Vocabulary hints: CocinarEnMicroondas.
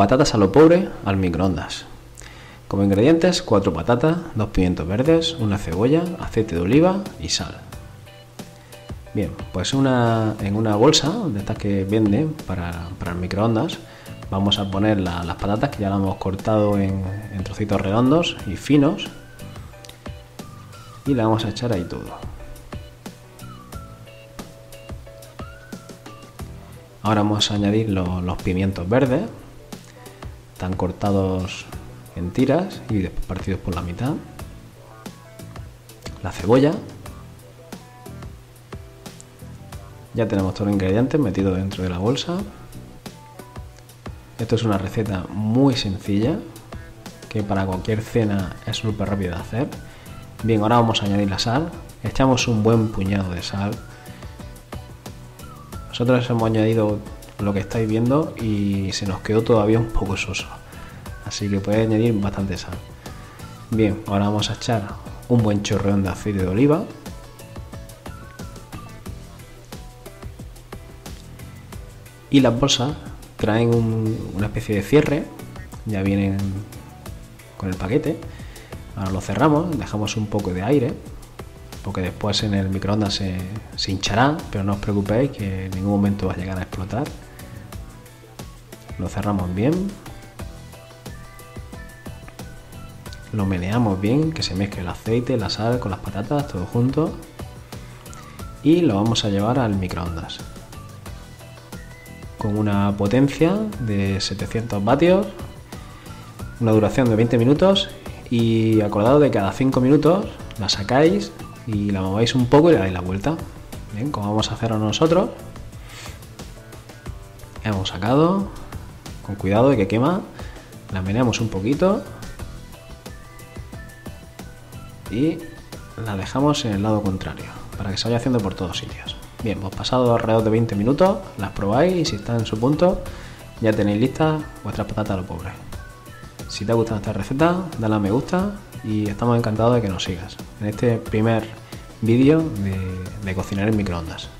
Patatas a lo pobre al microondas. Como ingredientes, 4 patatas, 2 pimientos verdes, una cebolla, aceite de oliva y sal. Bien, pues en una bolsa de estas que venden para el microondas vamos a poner las patatas que ya las hemos cortado en trocitos redondos y finos, y la vamos a echar ahí todo. Ahora vamos a añadir los pimientos verdes. Están cortados en tiras y después partidos por la mitad. La cebolla. Ya tenemos todos los ingredientes metidos dentro de la bolsa. Esto es una receta muy sencilla que para cualquier cena es súper rápida de hacer. Bien, ahora vamos a añadir la sal. Echamos un buen puñado de sal. Nosotros hemos añadido lo que estáis viendo y se nos quedó todavía un poco soso, así que podéis añadir bastante sal. Bien, ahora vamos a echar un buen chorreón de aceite de oliva y las bolsas traen una especie de cierre, ya vienen con el paquete. Ahora lo cerramos, dejamos un poco de aire porque después en el microondas se hinchará, pero no os preocupéis que en ningún momento va a llegar a explotar. Lo cerramos bien, lo meneamos bien, que se mezcle el aceite, la sal con las patatas, todo junto, y lo vamos a llevar al microondas con una potencia de 700 vatios, una duración de 20 minutos, y acordaos de cada 5 minutos la sacáis y la mováis un poco y le dais la vuelta. Bien, como vamos a hacerlo nosotros, hemos sacado con cuidado de que quema, la meneamos un poquito y la dejamos en el lado contrario para que se vaya haciendo por todos sitios. Bien, hemos pasado alrededor de 20 minutos, las probáis y si está en su punto ya tenéis listas vuestras patatas a lo pobre. Si te ha gustado esta receta, dale a me gusta y estamos encantados de que nos sigas en este primer vídeo de cocinar en microondas.